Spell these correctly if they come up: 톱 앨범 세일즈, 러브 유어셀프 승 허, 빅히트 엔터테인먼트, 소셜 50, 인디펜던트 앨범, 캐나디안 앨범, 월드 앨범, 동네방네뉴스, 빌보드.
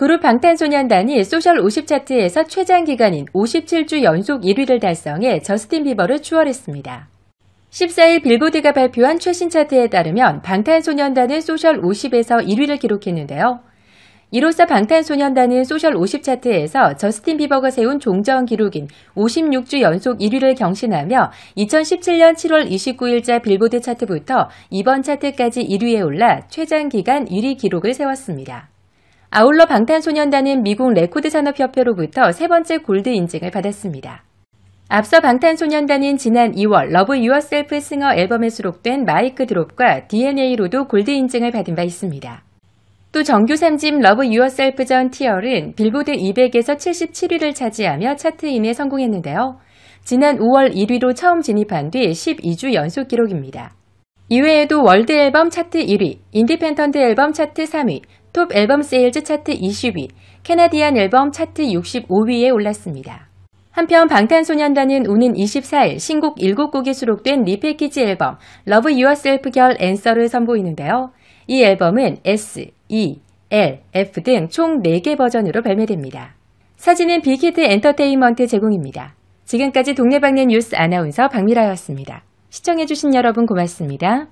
그룹 방탄소년단이 소셜 50 차트에서 최장기간인 57주 연속 1위를 달성해 저스틴 비버를 추월했습니다. 14일 빌보드가 발표한 최신 차트에 따르면 방탄소년단은 소셜 50에서 1위를 기록했는데요. 이로써 방탄소년단은 소셜 50 차트에서 저스틴 비버가 세운 종전 기록인 56주 연속 1위를 경신하며 2017년 7월 29일자 빌보드 차트부터 이번 차트까지 1위에 올라 최장기간 1위 기록을 세웠습니다. 아울러 방탄소년단은 미국 레코드산업협회로부터 세 번째 골드 인증을 받았습니다. 앞서 방탄소년단은 지난 2월 러브 유어셀프 승 허 앨범에 수록된 마이크 드롭과 DNA로도 골드 인증을 받은 바 있습니다. 또 정규 3집 러브 유어셀프 전 티얼은 빌보드 200에서 77위를 차지하며 차트인에 성공했는데요. 지난 5월 1위로 처음 진입한 뒤 12주 연속 기록입니다. 이외에도 월드 앨범 차트 1위, 인디펜던트 앨범 차트 3위, 톱 앨범 세일즈 차트 20위, 캐나디안 앨범 차트 65위에 올랐습니다. 한편 방탄소년단은 오는 24일 신곡 7곡이 수록된 리패키지 앨범 러브 유어셀프 결 앤서를 선보이는데요. 이 앨범은 S, E, L, F 등 총 4개 버전으로 발매됩니다. 사진은 빅히트 엔터테인먼트 제공입니다. 지금까지 동네방네 뉴스 아나운서 박미라였습니다. 시청해주신 여러분 고맙습니다.